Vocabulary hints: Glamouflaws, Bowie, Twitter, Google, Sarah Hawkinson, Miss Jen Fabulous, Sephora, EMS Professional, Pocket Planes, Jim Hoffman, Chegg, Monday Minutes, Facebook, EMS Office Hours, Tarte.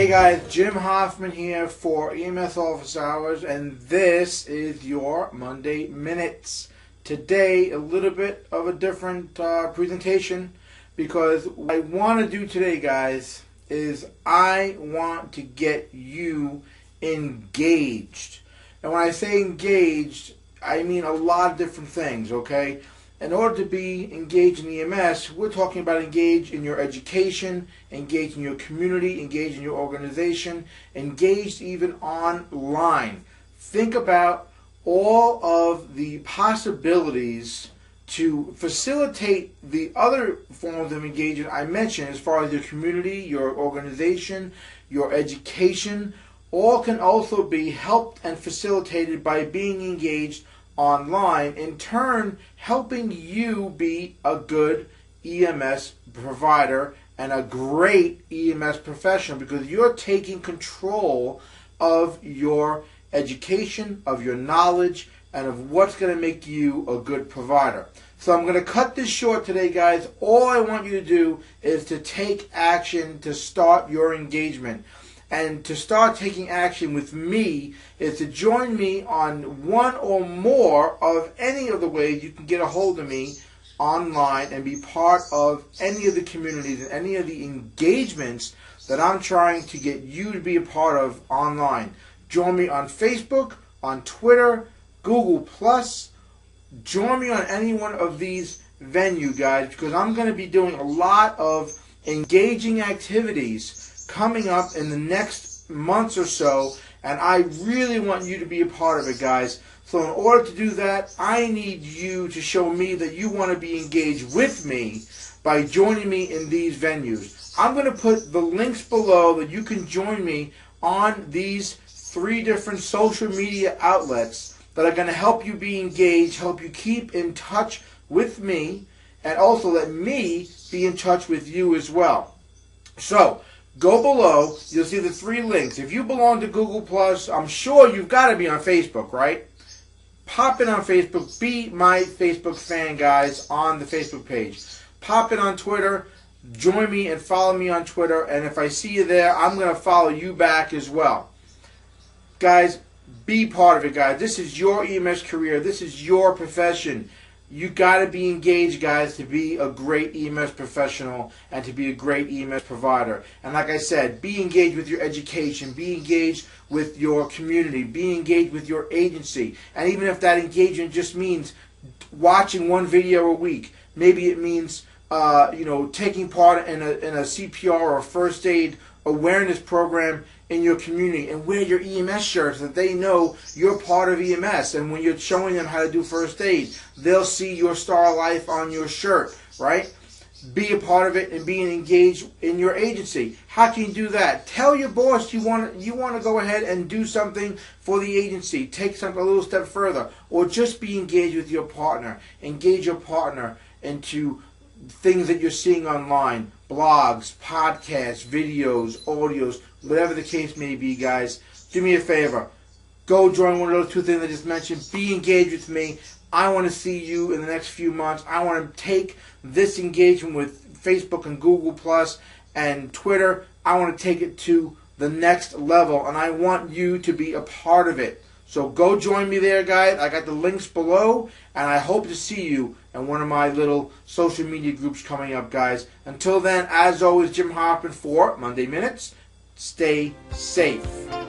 Hey guys, Jim Hoffman here for EMS Office Hours, and this is your Monday Minutes. Today, a little bit of a different presentation, because what I want to do today, guys, is I want to get you engaged. And when I say engaged, I mean a lot of different things, okay? In order to be engaged in EMS, we're talking about engaged in your education, engaged in your community, engaged in your organization, engaged even online. Think about all of the possibilities to facilitate the other forms of engagement I mentioned as far as your community, your organization, your education. All can also be helped and facilitated by being engaged online, in turn helping you be a good EMS provider and a great EMS professional, because you're taking control of your education, of your knowledge, and of what's going to make you a good provider. So I'm going to cut this short today, guys. All I want you to do is to take action to start your engagement. And to start taking action with me is to join me on one or more of any of the ways you can get a hold of me online and be part of any of the communities and any of the engagements that I'm trying to get you to be a part of online. Join me on Facebook, on Twitter, Google+. Join me on any one of these venues, guys, because I'm going to be doing a lot of engaging activities coming up in the next months or so, and I really want you to be a part of it, guys. So in order to do that, I need you to show me that you want to be engaged with me by joining me in these venues. I'm going to put the links below that you can join me on these three different social media outlets that are going to help you be engaged, help you keep in touch with me, and also let me be in touch with you as well. So go below, you'll see the three links. If you belong to Google+, I'm sure you've got to be on Facebook, right? Pop in on Facebook. Be my Facebook fan, guys, on the Facebook page. Pop in on Twitter. Join me and follow me on Twitter. And if I see you there, I'm going to follow you back as well. Guys, be part of it, guys. This is your EMS career. This is your profession. You got to be engaged, guys, to be a great EMS professional and to be a great EMS provider. And like I said, be engaged with your education, be engaged with your community, be engaged with your agency. And even if that engagement just means watching one video a week, maybe it means you know, taking part in a CPR or first aid awareness program in your community, and wear your EMS shirt so that they know you're part of EMS, and when you're showing them how to do first aid, they'll see your Star Life on your shirt, right? Be a part of it and be engaged in your agency. How can you do that? Tell your boss you want to go ahead and do something for the agency. Take something a little step further, or just be engaged with your partner. Engage your partner into things that you're seeing online, blogs, podcasts, videos, audios, whatever the case may be, guys. Do me a favor. Go join one of those two things I just mentioned. Be engaged with me. I want to see you in the next few months. I want to take this engagement with Facebook and Google Plus and Twitter. I want to take it to the next level, and I want you to be a part of it. So go join me there, guys. I got the links below, and I hope to see you and one of my little social media groups coming up, guys. Until then, as always, Jim Hoffman for Monday Minutes. Stay safe.